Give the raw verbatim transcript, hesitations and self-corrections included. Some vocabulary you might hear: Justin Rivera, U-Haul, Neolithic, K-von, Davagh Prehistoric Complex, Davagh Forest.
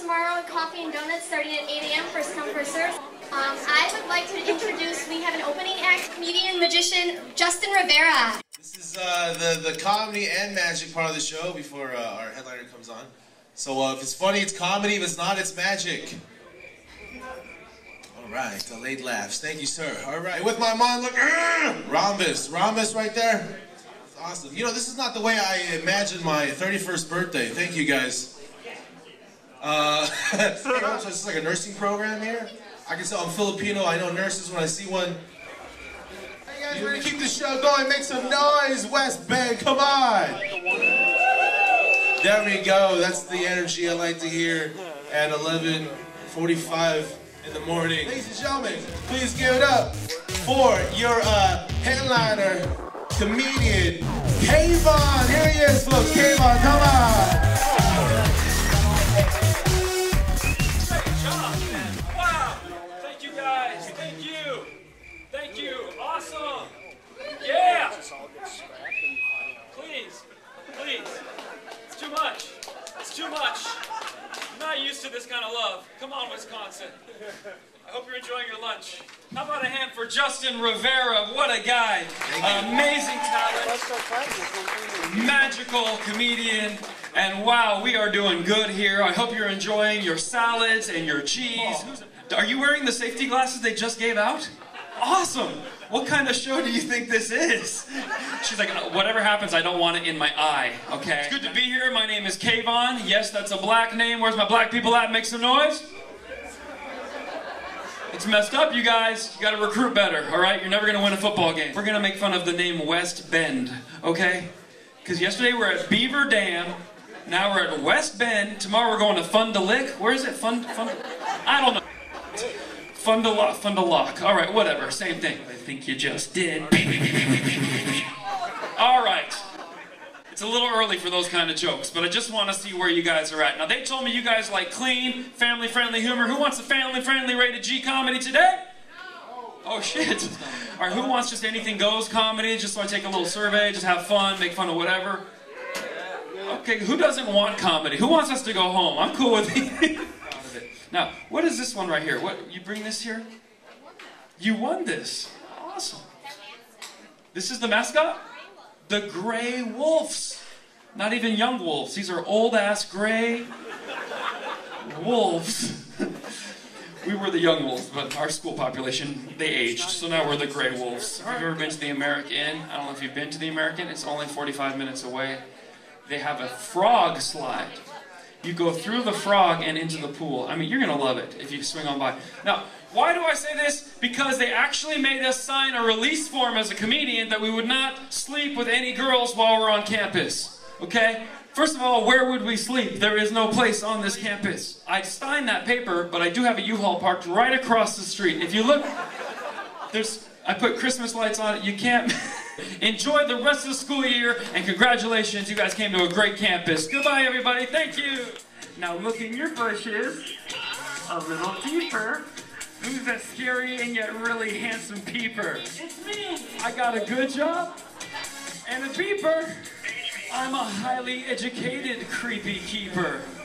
tomorrow, coffee and donuts starting at eight A M First come, first serve. Um, I would like to introduce, we have an opening act, comedian, magician, Justin Rivera. This is uh, the, the comedy and magic part of the show before uh, our headliner comes on. So uh, if it's funny, it's comedy. If it's not, it's magic. All right, delayed laughs. Thank you, sir. All right, with my mom, look, argh! rhombus, rhombus right there. Awesome. You know, this is not the way I imagined my thirty-first birthday. Thank you, guys. Uh, so this is like a nursing program here. I can tell I'm Filipino. I know nurses when I see one. Hey, guys, we're going to keep the show going. Make some noise, West Bend. Come on. There we go. That's the energy I like to hear at eleven forty-five in the morning. Ladies and gentlemen, please give it up for your uh, headliner. Comedian K-von, here he is, folks. K-von, come on. Great job, man. Wow. Thank you guys. Thank you. Thank you. Awesome. Yeah. Please. Please. It's too much. It's too much. I'm not used to this kind of love. Come on, Wisconsin. I hope you're enjoying your lunch. How about a hand for Justin Rivera? What a guy. Amazing talent. Magical comedian. And wow, we are doing good here. I hope you're enjoying your salads and your cheese. Are you wearing the safety glasses they just gave out? Awesome. What kind of show do you think this is? She's like, whatever happens, I don't want it in my eye. Okay. It's good to be here. My name is K-von. Yes, that's a black name. Where's my black people at? Make some noise. It's messed up, you guys. You gotta recruit better, all right? You're never gonna win a football game. We're gonna make fun of the name West Bend, okay? Because yesterday we're at Beaver Dam, now we're at West Bend. Tomorrow we're going to Fond-du-Lick. Where is it? Fund, fund, I don't know. Fond-du-Lock, Fond-du-Lock. All right, whatever, same thing. I think you just did. All right. It's a little early for those kind of jokes, but I just want to see where you guys are at. Now, they told me you guys like clean, family-friendly humor. Who wants a family-friendly rated G comedy today? No. Oh, shit. All right, who wants just anything goes comedy, just so I take a little survey, just have fun, make fun of whatever? Okay, who doesn't want comedy? Who wants us to go home? I'm cool with it. Now, what is this one right here? What, you bring this here? You won this. Awesome. This is the mascot? The gray wolves. Not even young wolves. These are old-ass gray wolves. We were the young wolves, but our school population, they aged. So now we're the gray wolves. If you've ever been to the American Inn, I don't know if you've been to the American, it's only forty-five minutes away. They have a frog slide. You go through the frog and into the pool. I mean, you're going to love it if you swing on by. Now, why do I say this? Because they actually made us sign a release form as a comedian that we would not sleep with any girls while we're on campus. Okay? First of all, where would we sleep? There is no place on this campus. I signed that paper, but I do have a U-Haul parked right across the street. If you look, there's, I put Christmas lights on it. You can't. Enjoy the rest of the school year, and congratulations, you guys came to a great campus. Goodbye, everybody. Thank you. Now look in your bushes a little deeper. Who's that scary and yet really handsome peeper? It's me. I got a good job and a peeper. I'm a highly educated creepy keeper.